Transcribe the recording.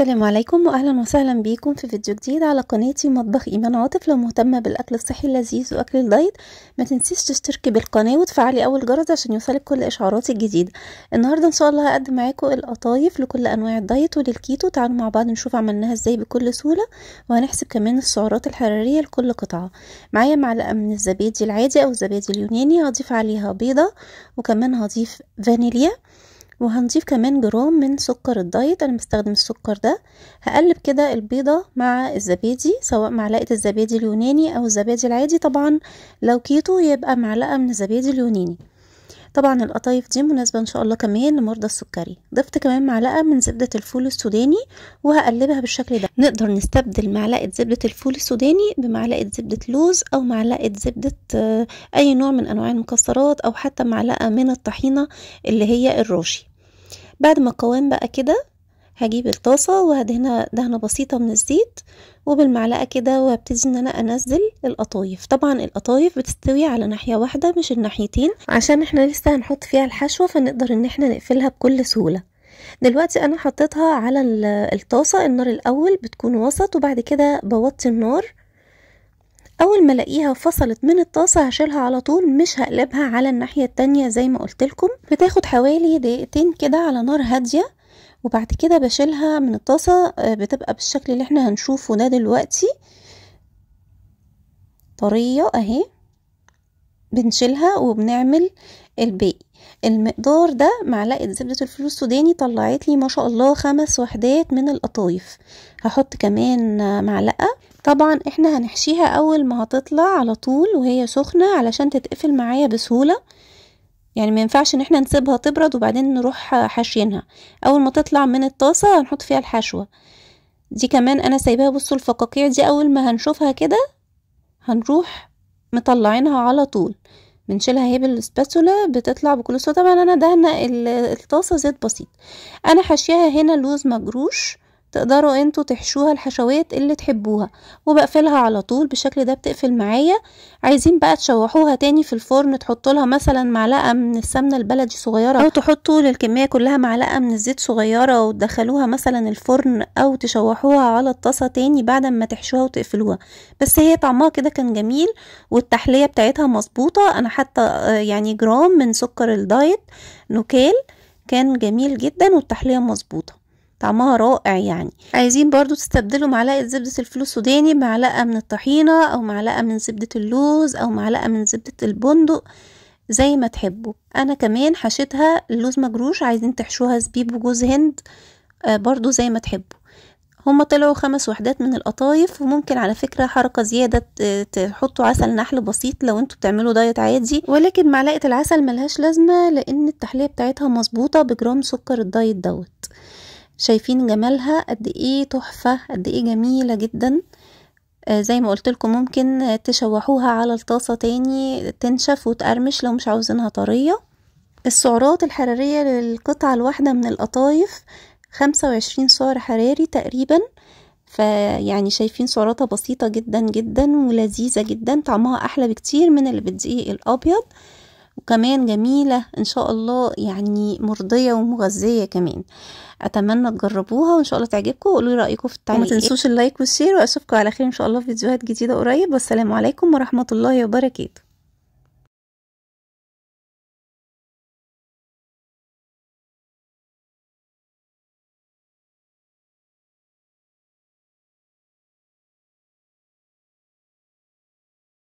السلام عليكم واهلا وسهلا بيكم في فيديو جديد على قناتي مطبخ ايمان عاطف. لو مهتمه بالاكل الصحي اللذيذ واكل الدايت ما تنسيش تشتركي بالقناه وتفعلي اول جرس عشان يوصلك كل اشعاراتي الجديده. النهارده ان شاء الله هقدم معاكم القطايف لكل انواع الدايت وللكيتو. تعالوا مع بعض نشوف عملناها ازاي بكل سهوله، وهنحسب كمان السعرات الحراريه لكل قطعه. معايا معلقه من الزبادي العادي او الزبادي اليوناني، هضيف عليها بيضه وكمان هضيف فانيليا، وهنضيف كمان جرام من سكر الدايت، انا بستخدم السكر ده. هقلب كده البيضه مع الزبادي، سواء معلقه الزبادي اليوناني او الزبادي العادي، طبعا لو كيتو يبقى معلقه من الزبادي اليوناني. طبعا القطايف دي مناسبه ان شاء الله كمان لمرضى السكري. ضفت كمان معلقه من زبده الفول السوداني وهقلبها بالشكل ده. نقدر نستبدل معلقه زبده الفول السوداني بمعلقه زبده لوز او معلقه زبده اي نوع من انواع المكسرات، او حتى معلقه من الطحينه اللي هي الروشي. بعد ما القوام بقى كده هجيب الطاسه وهدهنها دهنه بسيطه من الزيت وبالمعلقه كده، وهبتدي ان انا انزل القطايف. طبعا القطايف بتستوي على ناحيه واحده مش الناحيتين، عشان احنا لسه هنحط فيها الحشوه، فنقدر ان احنا نقفلها بكل سهوله. دلوقتي انا حطيتها على الطاسه، النار الاول بتكون وسط، وبعد كده بوطي النار. اول ما الاقيها فصلت من الطاسه هشيلها على طول، مش هقلبها على الناحيه التانية زي ما قلت لكم. بتاخد حوالي دقيقتين كده على نار هاديه، وبعد كده بشيلها من الطاسه، بتبقى بالشكل اللي احنا هنشوفه ده دلوقتي، طريه اهي. بنشيلها وبنعمل الباقي. المقدار ده معلقه زبده الفول السوداني طلعت لي ما شاء الله 5 وحدات من القطايف. هحط كمان معلقه، طبعا احنا هنحشيها اول ما هتطلع على طول وهي سخنه علشان تتقفل معايا بسهوله، يعني ما ينفعش ان احنا نسيبها تبرد وبعدين نروح حاشينها. اول ما تطلع من الطاسه هنحط فيها الحشوه دي. كمان انا سايباها، بصوا الفقاقيع دي اول ما هنشوفها كده هنروح مطلعينها على طول، بنشيلها هي بالسباتولا، بتطلع بكل سهوله. طبعا انا دهنه الطاسه زيت بسيط. انا حاشياها هنا لوز مجروش، تقدروا انتوا تحشوها الحشوات اللي تحبوها، وبقفلها على طول بالشكل ده، بتقفل معايا. عايزين بقى تشوحوها تاني في الفرن، تحطوا لها مثلا معلقه من السمنه البلدي صغيره، او تحطوا للكميه كلها معلقه من الزيت صغيره، وتدخلوها مثلا الفرن، او تشوحوها على الطاسه تاني بعد ما تحشوها وتقفلوها. بس هي طعمها كده كان جميل، والتحليه بتاعتها مظبوطه. انا حتى يعني جرام من سكر الدايت نوكال كان جميل جدا، والتحليه مظبوطه، طعمها رائع. يعني عايزين برضو تستبدلوا معلقة زبدة الفول السوداني بمعلقة من الطحينة، او معلقة من زبدة اللوز، او معلقة من زبدة البندق، زي ما تحبوا. انا كمان حشيتها اللوز مجروش، عايزين تحشوها زبيب وجوز هند برضو زي ما تحبوا. هما طلعوا 5 وحدات من القطايف. وممكن على فكرة حركة زيادة تحطوا عسل نحل بسيط لو انتوا بتعملوا دايت عادي، ولكن معلقة العسل ملهاش لازمة لان التحلية بتاعتها مظبوطة بجرام سكر الدايت دوت. شايفين جمالها قد ايه؟ تحفة، قد ايه جميلة جدا. زي ما قلت لكم ممكن تشوحوها على الطاسة تاني، تنشف وتقرمش لو مش عاوزينها طرية. السعرات الحرارية للقطعة الواحدة من القطايف 25 سعر حراري تقريبا، فيعني شايفين سعراتها بسيطة جدا جدا ولذيذة جدا، طعمها احلى بكتير من اللي بالدقيق الابيض، وكمان جميلة ان شاء الله، يعني مرضية ومغذية كمان. اتمنى تجربوها وان شاء الله تعجبكم، وقولوا لي رايكم في التعليقات، وما تنسوش اللايك والشير، واشوفكم على خير ان شاء الله في فيديوهات جديده قريب. والسلام عليكم ورحمه الله وبركاته.